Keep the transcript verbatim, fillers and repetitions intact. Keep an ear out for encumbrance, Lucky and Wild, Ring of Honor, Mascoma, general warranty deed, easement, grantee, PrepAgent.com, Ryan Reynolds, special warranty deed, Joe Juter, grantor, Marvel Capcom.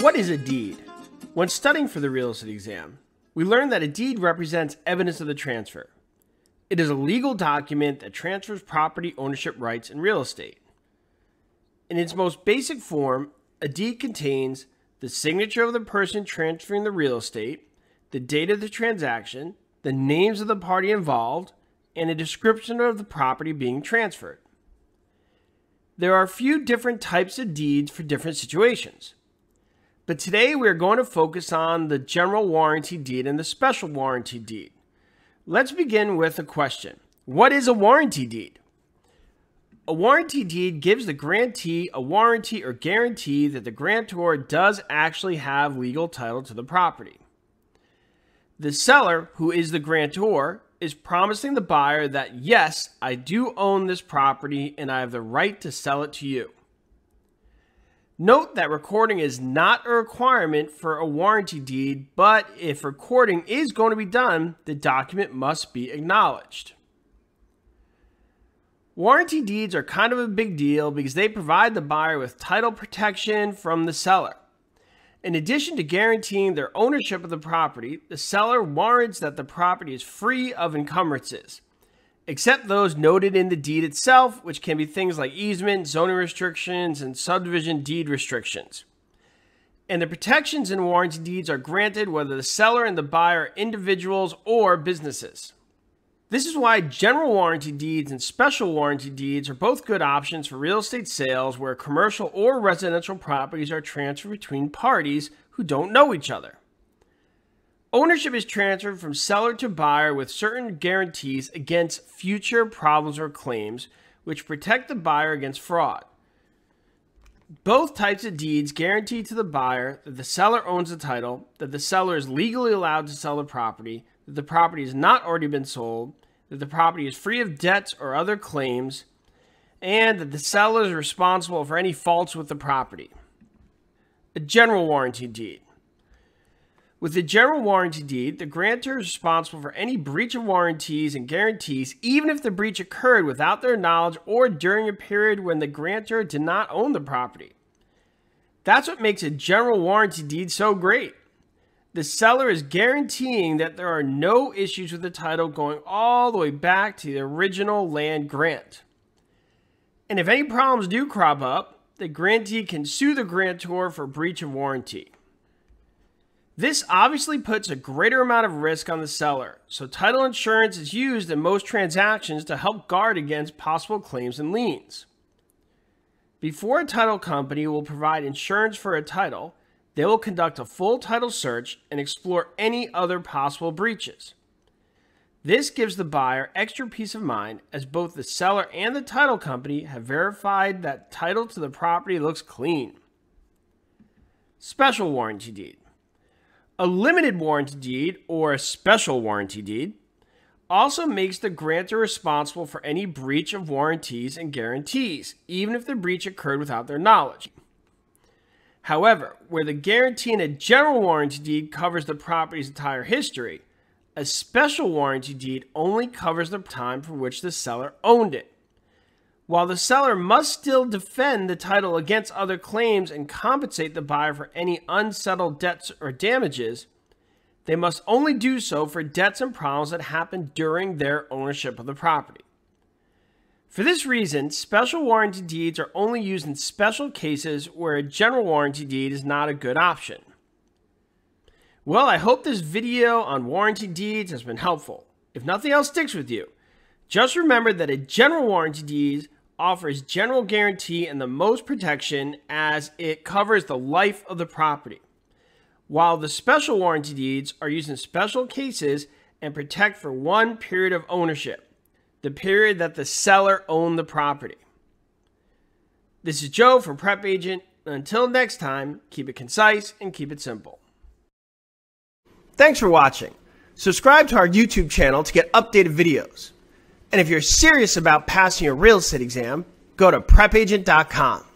What is a deed? When studying for the real estate exam, we learned that a deed represents evidence of the transfer. It is a legal document that transfers property ownership rights in real estate. In its most basic form, a deed contains the signature of the person transferring the real estate, the date of the transaction, the names of the party involved, and a description of the property being transferred. There are a few different types of deeds for different situations, but today we are going to focus on the general warranty deed and the special warranty deed. Let's begin with a question. What is a warranty deed? A warranty deed gives the grantee a warranty or guarantee that the grantor does actually have legal title to the property. The seller, who is the grantor, is promising the buyer that, yes, I do own this property and I have the right to sell it to you. Note that recording is not a requirement for a warranty deed, but if recording is going to be done, the document must be acknowledged. Warranty deeds are kind of a big deal because they provide the buyer with title protection from the seller. In addition to guaranteeing their ownership of the property, the seller warrants that the property is free of encumbrances, except those noted in the deed itself, which can be things like easement, zoning restrictions, and subdivision deed restrictions. And the protections in warranty deeds are granted whether the seller and the buyer are individuals or businesses. This is why general warranty deeds and special warranty deeds are both good options for real estate sales where commercial or residential properties are transferred between parties who don't know each other. Ownership is transferred from seller to buyer with certain guarantees against future problems or claims, which protect the buyer against fraud. Both types of deeds guarantee to the buyer that the seller owns the title, that the seller is legally allowed to sell the property, that the property has not already been sold, that the property is free of debts or other claims, and that the seller is responsible for any faults with the property. A general warranty deed. With the general warranty deed, the grantor is responsible for any breach of warranties and guarantees, even if the breach occurred without their knowledge or during a period when the grantor did not own the property. That's what makes a general warranty deed so great. The seller is guaranteeing that there are no issues with the title going all the way back to the original land grant. And if any problems do crop up, the grantee can sue the grantor for breach of warranty. This obviously puts a greater amount of risk on the seller, so title insurance is used in most transactions to help guard against possible claims and liens. Before a title company will provide insurance for a title, they will conduct a full title search and explore any other possible breaches. This gives the buyer extra peace of mind as both the seller and the title company have verified that title to the property looks clean. Special warranty deed. A limited warranty deed, or a special warranty deed, also makes the grantor responsible for any breach of warranties and guarantees, even if the breach occurred without their knowledge. However, where the guarantee in a general warranty deed covers the property's entire history, a special warranty deed only covers the time for which the seller owned it. While the seller must still defend the title against other claims and compensate the buyer for any unsettled debts or damages, they must only do so for debts and problems that happened during their ownership of the property. For this reason, special warranty deeds are only used in special cases where a general warranty deed is not a good option. Well, I hope this video on warranty deeds has been helpful. If nothing else sticks with you, just remember that a general warranty deed offers general guarantee and the most protection as it covers the life of the property, while the special warranty deeds are used in special cases and protect for one period of ownership, the period that the seller owned the property. This is Joe from Prep Agent. Until next time, keep it concise and keep it simple. Thanks for watching. Subscribe to our YouTube channel to get updated videos. And if you're serious about passing your real estate exam, go to Prep Agent dot com.